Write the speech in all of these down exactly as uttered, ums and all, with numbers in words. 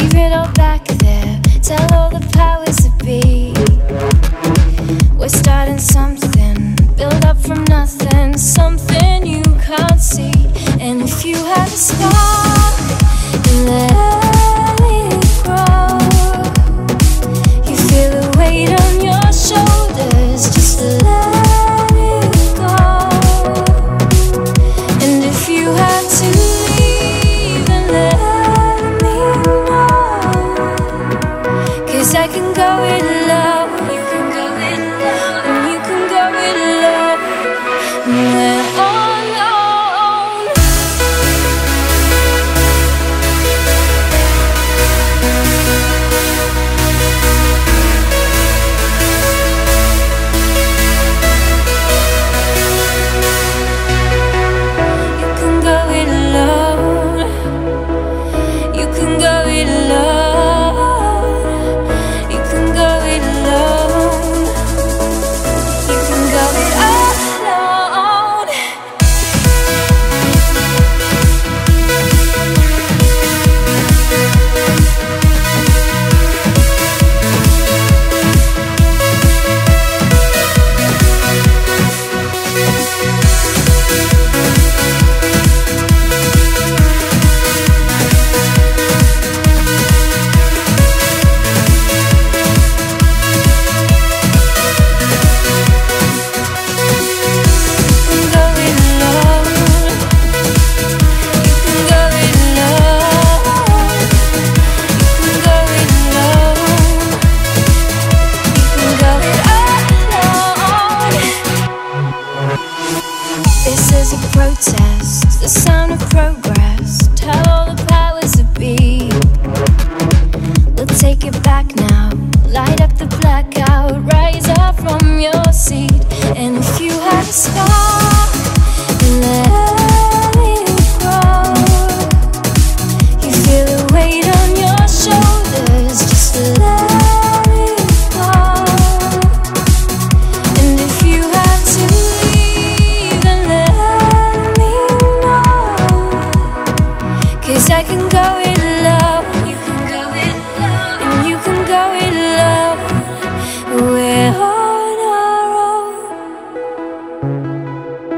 leave it all back there. Tell all the powers that be we're starting something, build up from nothing, something you can't see. And if you had to stop and let it grow, you feel the weight on your shoulders, just to let protest, the sound of progress. Tell all the powers that be we'll take it back now, light up the blackout, rise up from your seat. And if you had to stop and let it grow, you feel the weight on your shoulders, just to let I can go it alone. You can go it alone, and you can go it alone. We're on our own.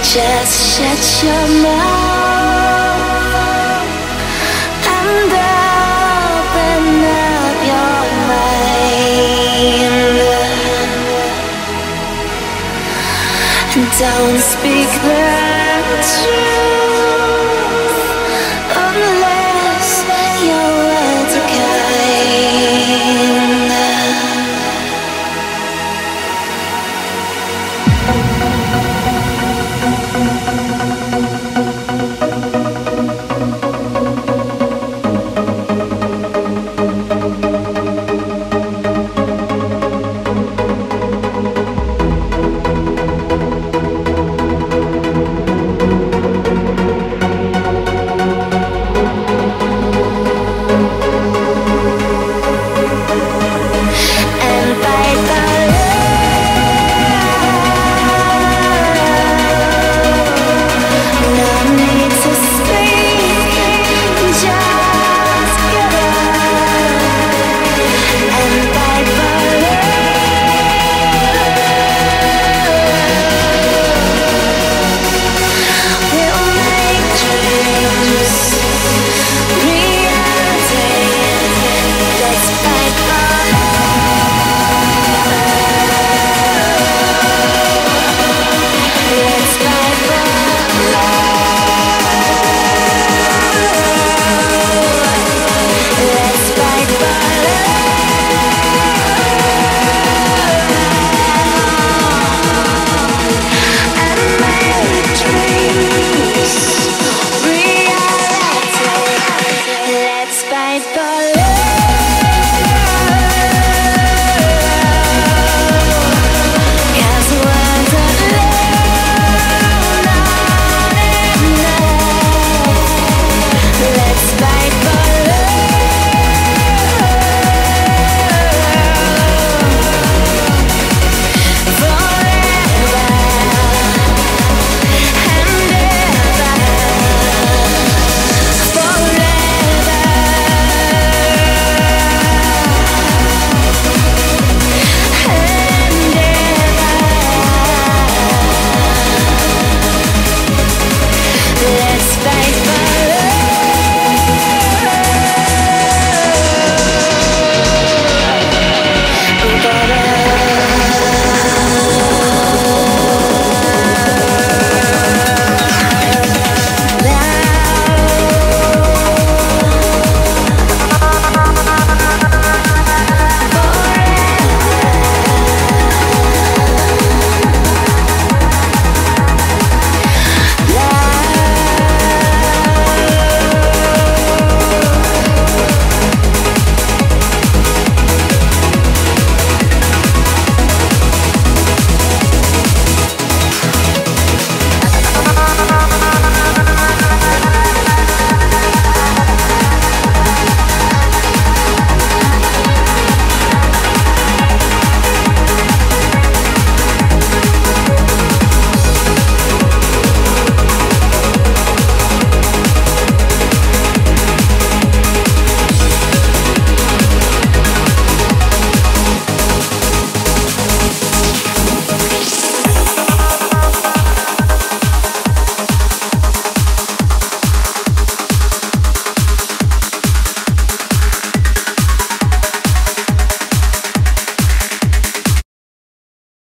Just shut your mouth and open up your mind. Don't speak the truth.